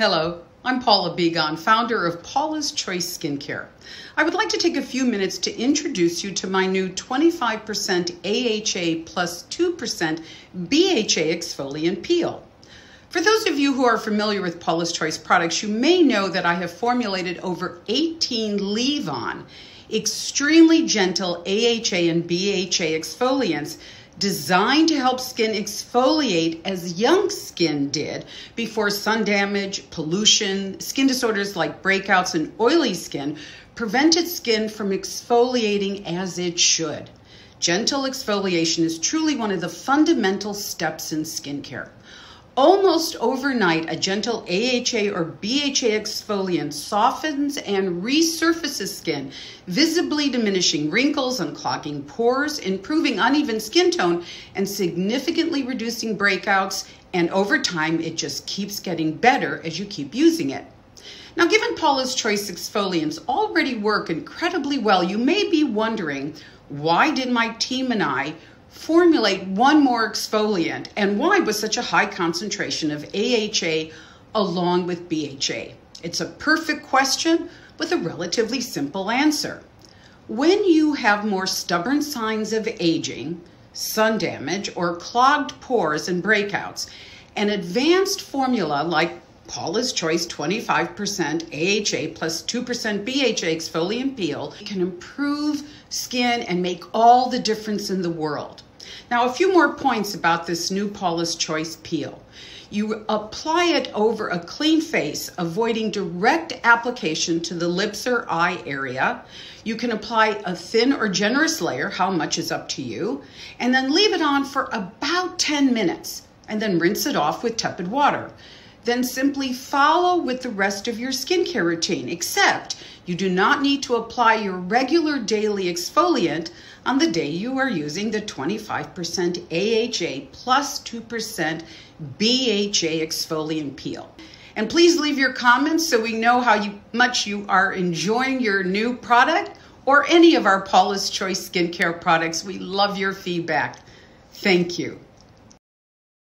Hello, I'm Paula Begoun, founder of Paula's Choice Skincare. I would like to take a few minutes to introduce you to my new 25% AHA plus 2% BHA exfoliant peel. For those of you who are familiar with Paula's Choice products, you may know that I have formulated over 18 leave-on, extremely gentle AHA and BHA exfoliants designed to help skin exfoliate as young skin did before sun damage, pollution, skin disorders like breakouts and oily skin prevented skin from exfoliating as it should. Gentle exfoliation is truly one of the fundamental steps in skincare. Almost overnight, a gentle AHA or BHA exfoliant softens and resurfaces skin, visibly diminishing wrinkles, unclogging pores, improving uneven skin tone, and significantly reducing breakouts. And over time, it just keeps getting better as you keep using it. Now, given Paula's Choice exfoliants already work incredibly well, you may be wondering, why did my team and I formulate one more exfoliant, and why was such a high concentration of AHA along with BHA? It's a perfect question with a relatively simple answer. When you have more stubborn signs of aging, sun damage, or clogged pores and breakouts, an advanced formula like Paula's Choice 25% AHA plus 2% BHA exfoliant peel can improve skin and make all the difference in the world. Now, a few more points about this new Paula's Choice peel. You apply it over a clean face, avoiding direct application to the lips or eye area. You can apply a thin or generous layer, how much is up to you, and then leave it on for about 10 minutes, and then rinse it off with tepid water. Then simply follow with the rest of your skincare routine, except you do not need to apply your regular daily exfoliant on the day you are using the 25% AHA plus 2% BHA exfoliant peel. And please leave your comments so we know how much you are enjoying your new product or any of our Paula's Choice skincare products. We love your feedback. Thank you.